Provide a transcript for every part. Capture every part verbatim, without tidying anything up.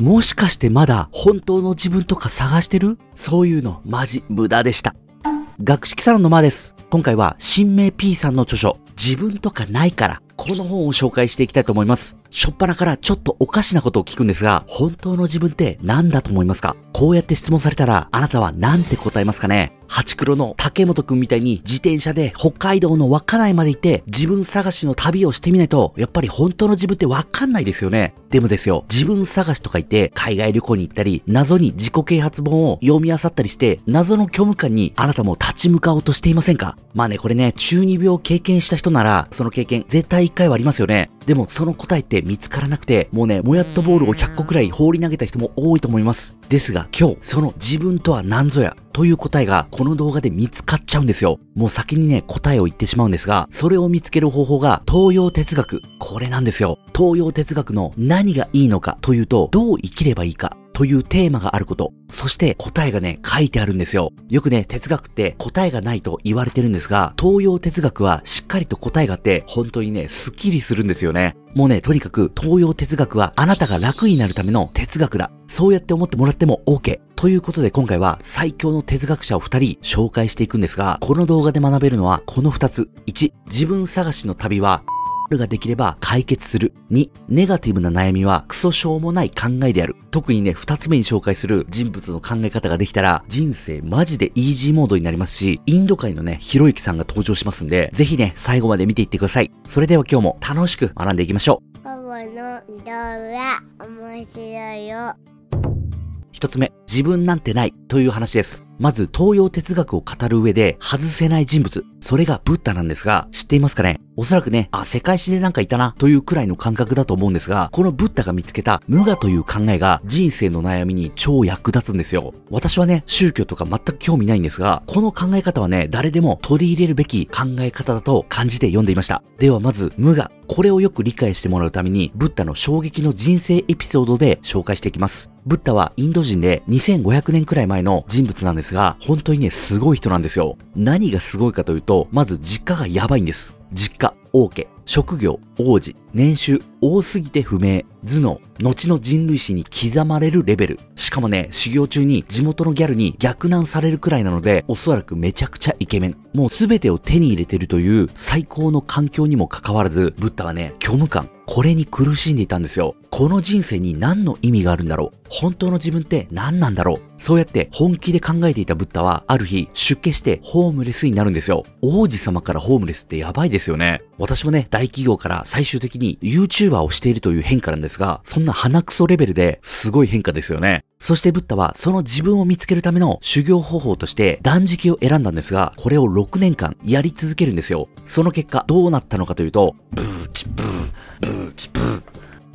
もしかしてまだ本当の自分とか探してる？そういうのマジ無駄でした。学識サロンのまーです。今回は新明 P さんの著書、自分とかないから、この本を紹介していきたいと思います。初っ端からちょっとおかしなことを聞くんですが、本当の自分って何だと思いますか？こうやって質問されたら、あなたは何て答えますかね？ハチクロの竹本くんみたいに自転車で北海道の稚内まで行って自分探しの旅をしてみないと、やっぱり本当の自分ってわかんないですよね。でもですよ、自分探しとか言って海外旅行に行ったり、謎に自己啓発本を読み漁ったりして、謎の虚無感にあなたも立ち向かおうとしていませんか？まあね、これね、中二病を経験した人なら、その経験絶対一回はありますよね。でもその答えって見つからなくて、もうね、もやっとボールをひゃっこくらい放り投げた人も多いと思います。ですが今日、その自分とは何ぞやという答えがこの動画で見つかっちゃうんですよ。もう先にね、答えを言ってしまうんですが、それを見つける方法が東洋哲学。これなんですよ。東洋哲学の何がいいのかというと、どう生きればいいかというテーマがあること。そして答えがね、書いてあるんですよ。よくね、哲学って答えがないと言われてるんですが、東洋哲学はしっかりと答えがあって、本当にね、スッキリするんですよね。もうね、とにかく東洋哲学はあなたが楽になるための哲学だ。そうやって思ってもらっても OK。ということで今回は最強の哲学者をふたり紹介していくんですが、この動画で学べるのはこのふたつ。いち、自分探しの旅はができれば解決する。に、ネガティブな悩みはクソしょうもない考えである。特にね、二つ目に紹介する人物の考え方ができたら、人生マジでイージーモードになりますし、インド界のね、ひろゆきさんが登場しますんで、ぜひね、最後まで見ていってください。それでは今日も楽しく学んでいきましょう。今日の動画、面白いよ。一つ目、自分なんてないという話です。まず東洋哲学を語る上で外せない人物。それがブッダなんですが、知っていますかね？おそらくね、あ、世界史でなんかいたなというくらいの感覚だと思うんですが、このブッダが見つけた無我という考えが人生の悩みに超役立つんですよ。私はね、宗教とか全く興味ないんですが、この考え方はね、誰でも取り入れるべき考え方だと感じて読んでいました。ではまず無我。これをよく理解してもらうために、ブッダの衝撃の人生エピソードで紹介していきます。ブッダはインド人でにせんごひゃくねんくらい前の人物なんですが、本当にね、すごい人なんですよ。何がすごいかというと、まず実家がやばいんです。実家、王家、職業、王子、年収、多すぎて不明、頭脳、後の人類史に刻まれるレベル。しかもね、修行中に地元のギャルに逆ナンされるくらいなので、おそらくめちゃくちゃイケメン。もう全てを手に入れてるという最高の環境にもかかわらず、ブッダはね、虚無感。これに苦しんでいたんですよ。この人生に何の意味があるんだろう？本当の自分って何なんだろう？そうやって本気で考えていたブッダは、ある日出家してホームレスになるんですよ。王子様からホームレスってやばいですよね。私もね、大企業から最終的に YouTuber をしているという変化なんですが、そんな鼻くそレベルですごい変化ですよね。そしてブッダはその自分を見つけるための修行方法として断食を選んだんですが、これをろくねんかんやり続けるんですよ。その結果どうなったのかというと、ブーチブーブーチブー。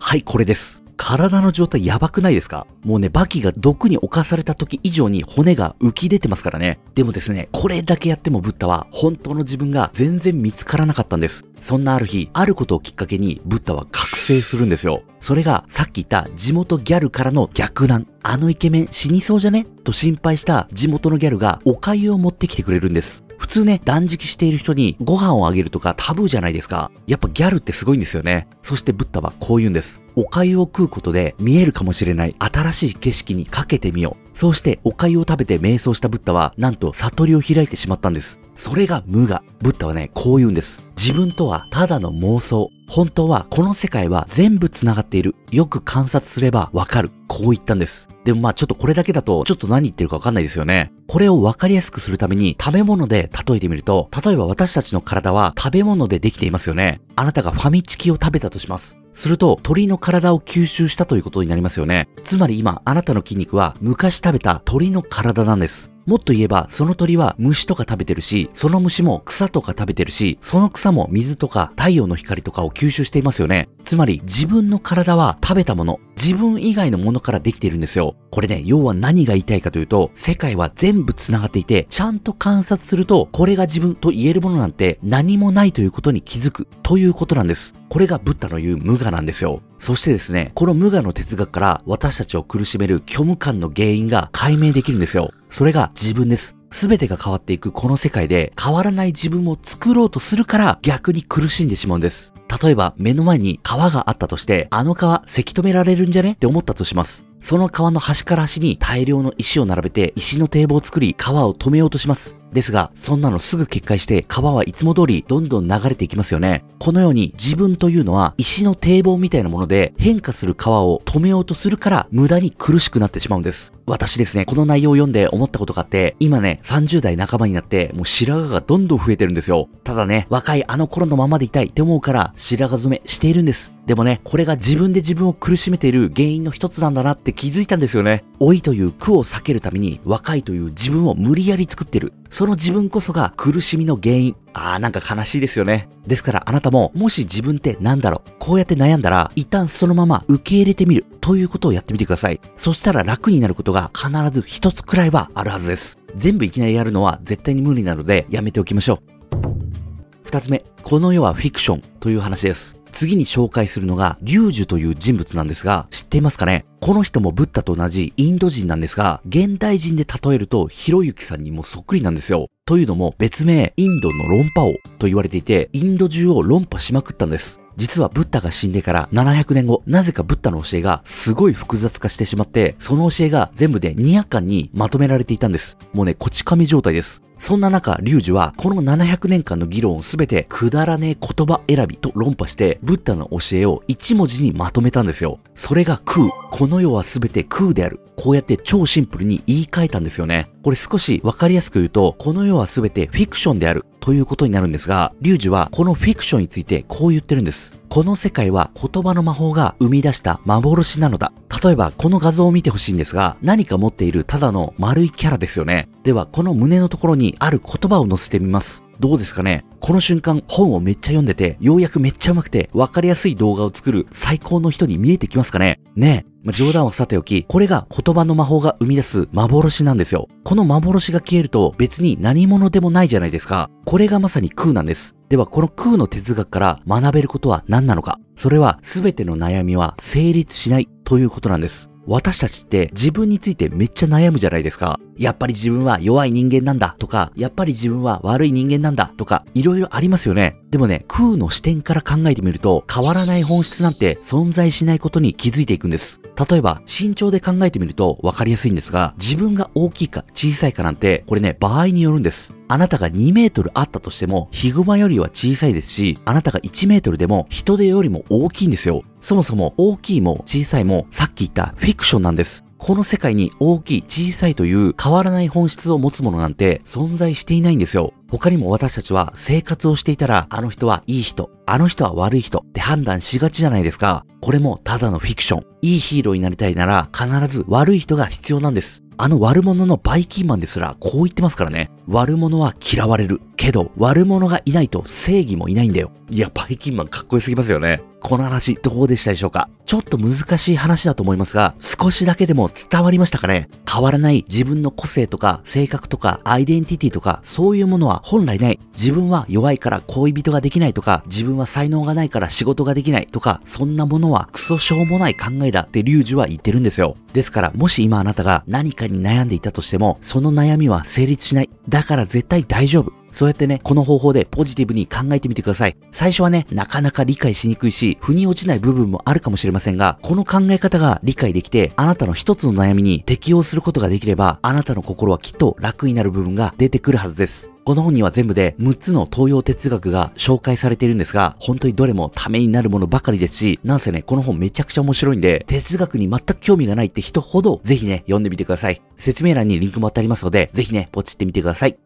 はい、これです。体の状態やばくないですか？もうね、バキが毒に侵された時以上に骨が浮き出てますからね。でもですね、これだけやってもブッダは本当の自分が全然見つからなかったんです。そんなある日、あることをきっかけにブッダは覚醒するんですよ。それがさっき言った地元ギャルからの逆ナン。あのイケメン死にそうじゃね？と心配した地元のギャルがお粥を持ってきてくれるんです。普通ね、断食している人にご飯をあげるとかタブーじゃないですか。やっぱギャルってすごいんですよね。そしてブッダはこう言うんです。お粥を食うことで見えるかもしれない新しい景色にかけてみよう。そうしてお粥を食べて瞑想したブッダは、なんと悟りを開いてしまったんです。それが無我。ブッダはね、こう言うんです。自分とはただの妄想。本当はこの世界は全部繋がっている。よく観察すればわかる。こう言ったんです。でもまあちょっとこれだけだとちょっと何言ってるかわかんないですよね。これをわかりやすくするために食べ物で例えてみると、例えば私たちの体は食べ物でできていますよね。あなたがファミチキを食べたとします。すると鳥の体を吸収したということになりますよね。つまり今あなたの筋肉は昔食べた鳥の体なんです。もっと言えば、その鳥は虫とか食べてるし、その虫も草とか食べてるし、その草も水とか太陽の光とかを吸収していますよね。つまり自分の体は食べたもの、自分以外のものからできているんですよ。これね、要は何が言いたいかというと、世界は全部繋がっていて、ちゃんと観察すると、これが自分と言えるものなんて何もないということに気づくということなんです。これがブッダの言う無我なんですよ。そしてですね、この無我の哲学から私たちを苦しめる虚無感の原因が解明できるんですよ。それが自分です。全てが変わっていくこの世界で変わらない自分を作ろうとするから逆に苦しんでしまうんです。例えば目の前に川があったとして、あの川せき止められるんじゃねって思ったとします。その川の端から端に大量の石を並べて石の堤防を作り川を止めようとします。ですが、そんなのすぐ決壊して川はいつも通りどんどん流れていきますよね。このように自分というのは石の堤防みたいなもので変化する川を止めようとするから無駄に苦しくなってしまうんです。私ですね、この内容を読んで思ったことがあって、今ね、さんじゅうだいなかばになってもう白髪がどんどん増えてるんですよ。ただね、若いあの頃のままでいたいって思うから白髪染めしているんです。でもね、これが自分で自分を苦しめている原因の一つなんだなって気づいたんですよね。老いという苦を避けるために若いという自分を無理やり作ってる。その自分こそが苦しみの原因。あーなんか悲しいですよね。ですからあなたももし自分ってなんだろう、こうやって悩んだら一旦そのまま受け入れてみるということをやってみてください。そしたら楽になることが必ず一つくらいはあるはずです。全部いきなりやるのは絶対に無理なのでやめておきましょう。二つ目、この世はフィクションという話です。次に紹介するのがリュージュという人物なんですが、知っていますかね？この人もブッダと同じインド人なんですが、現代人で例えるとひろゆきさんにもそっくりなんですよ。というのも別名インドの論破王と言われていて、インド中を論破しまくったんです。実はブッダが死んでからななひゃくねんご、なぜかブッダの教えがすごい複雑化してしまって、その教えが全部でにひゃっかんにまとめられていたんです。もうね、こち亀状態です。そんな中、リュージュはこのななひゃくねんかんの議論をすべてくだらねえ言葉選びと論破して、ブッダの教えを一文字にまとめたんですよ。それが空。この世はすべて空である。こうやって超シンプルに言い換えたんですよね。これ少しわかりやすく言うと、この世はすべてフィクションであるということになるんですが、リュージュはこのフィクションについてこう言ってるんです。この世界は言葉の魔法が生み出した幻なのだ。例えばこの画像を見てほしいんですが、何か持っているただの丸いキャラですよね。ではこの胸のところにある言葉を載せてみます。どうですかね？この瞬間本をめっちゃ読んでて、ようやくめっちゃ上手くて分かりやすい動画を作る最高の人に見えてきますかね？ねえ。まあ、冗談はさておき、これが言葉の魔法が生み出す幻なんですよ。この幻が消えると別に何者でもないじゃないですか。これがまさに空なんです。ではこの空の哲学から学べることは何なのか。それは全ての悩みは成立しないということなんです。私たちって自分についてめっちゃ悩むじゃないですか。やっぱり自分は弱い人間なんだとか、やっぱり自分は悪い人間なんだとか、いろいろありますよね。でもね、空の視点から考えてみると、変わらない本質なんて存在しないことに気づいていくんです。例えば、身長で考えてみるとわかりやすいんですが、自分が大きいか小さいかなんて、これね、場合によるんです。あなたがにメートルあったとしても、ヒグマよりは小さいですし、あなたがいちメートルでも人手よりも大きいんですよ。そもそも大きいも小さいもさっき言ったフィクションなんです。この世界に大きい小さいという変わらない本質を持つものなんて存在していないんですよ。他にも私たちは生活をしていたら、あの人はいい人、あの人は悪い人って判断しがちじゃないですか。これもただのフィクション。いいヒーローになりたいなら必ず悪い人が必要なんです。あの悪者のバイキンマンですらこう言ってますからね。悪者は嫌われる。けど悪者がいないと正義もいないんだよ。いや、バイキンマンかっこよすぎますよね。この話どうでしたでしょうか？ちょっと難しい話だと思いますが、少しだけでも伝わりましたかね？変わらない自分の個性とか性格とかアイデンティティとかそういうものは本来ない。自分は弱いから恋人ができないとか、自分は才能がないから仕事ができないとか、そんなものはクソしょうもない考えだってリュージュは言ってるんですよ。ですから、もし今あなたが何かに悩んでいたとしても、その悩みは成立しない。だから絶対大丈夫。そうやってね、この方法でポジティブに考えてみてください。最初はね、なかなか理解しにくいし、腑に落ちない部分もあるかもしれませんが、この考え方が理解できて、あなたの一つの悩みに適応することができれば、あなたの心はきっと楽になる部分が出てくるはずです。この本には全部でむっつの東洋哲学が紹介されているんですが、本当にどれもためになるものばかりですし、なんせね、この本めちゃくちゃ面白いんで、哲学に全く興味がないって人ほど、ぜひね、読んでみてください。説明欄にリンクも貼ってありますので、ぜひね、ポチってみてください。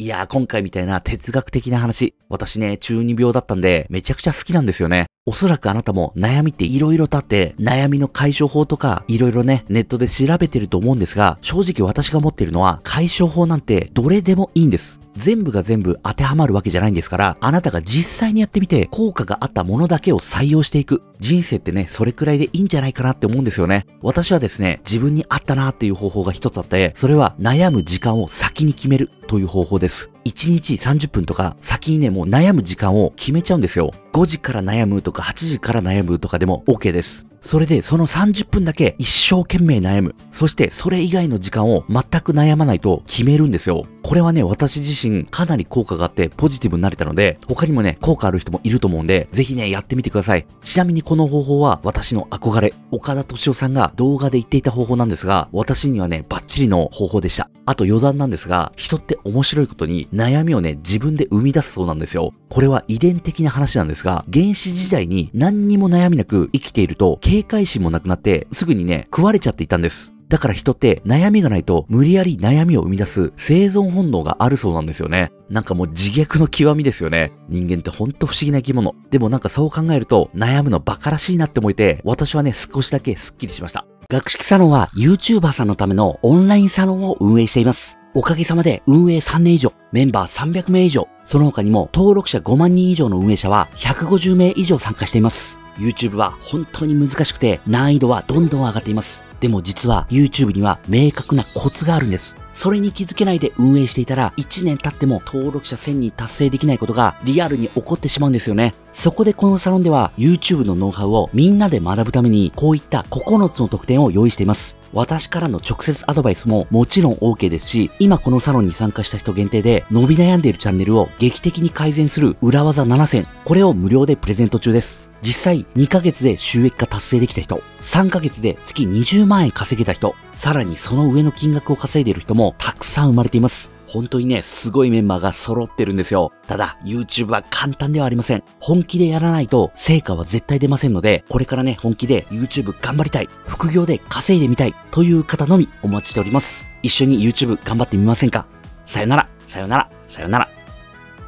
いやー、今回みたいな哲学的な話、私ね、中二病だったんで、めちゃくちゃ好きなんですよね。おそらくあなたも悩みって色々とあって、悩みの解消法とか、色々ね、ネットで調べてると思うんですが、正直私が持ってるのは、解消法なんてどれでもいいんです。全部が全部当てはまるわけじゃないんですから、あなたが実際にやってみて、効果があったものだけを採用していく。人生ってね、それくらいでいいんじゃないかなって思うんですよね。私はですね、自分に合ったなーっていう方法が一つあって、それは悩む時間を先に決めるという方法です。いちにちさんじゅっぷんとか、先にね、もう悩む時間を決めちゃうんですよ。ごじから悩むとかはちじから悩むとかでも OK です。それでそのさんじゅっぷんだけ一生懸命悩む。そしてそれ以外の時間を全く悩まないと決めるんですよ。これはね、私自身かなり効果があってポジティブになれたので、他にもね、効果ある人もいると思うんで、ぜひね、やってみてください。ちなみにこの方法は私の憧れ、岡田斗司夫さんが動画で言っていた方法なんですが、私にはね、バッチリの方法でした。あと余談なんですが、人って面白いことに悩みをね、自分で生み出すそうなんですよ。これは遺伝的な話なんですが、原始時代に何にも悩みなく生きていると、警戒心もなくなってすぐにね、食われちゃっていたんです。だから人って悩みがないと無理やり悩みを生み出す生存本能があるそうなんですよね。なんかもう自虐の極みですよね。人間ってほんと不思議な生き物。でもなんかそう考えると悩むのバカらしいなって思えて、私はね、少しだけスッキリしました。学識サロンは YouTuber さんのためのオンラインサロンを運営しています。おかげさまで運営さんねん以上、メンバーさんびゃくめい以上、その他にも登録者ごまんにん以上の運営者はひゃくごじゅうめい以上参加しています。YouTube は本当に難しくて難易度はどんどん上がっています。でも実は YouTube には明確なコツがあるんです。それに気づけないで運営していたらいちねん経っても登録者せんにん達成できないことがリアルに起こってしまうんですよね。そこでこのサロンでは YouTube のノウハウをみんなで学ぶためにこういったここのつの特典を用意しています。私からの直接アドバイスももちろん OK ですし、今このサロンに参加した人限定で伸び悩んでいるチャンネルを劇的に改善する裏技ななせん、これを無料でプレゼント中です。実際にかげつで収益化達成できた人、さんかげつで月にじゅうまんえん稼げた人、さらにその上の金額を稼いでいる人もたくさん生まれています。本当にね、すごいメンバーが揃ってるんですよ。ただ、YouTube は簡単ではありません。本気でやらないと成果は絶対出ませんので、これからね、本気で YouTube 頑張りたい、副業で稼いでみたいという方のみお待ちしております。一緒に YouTube 頑張ってみませんか？さよなら、さよなら、さよなら。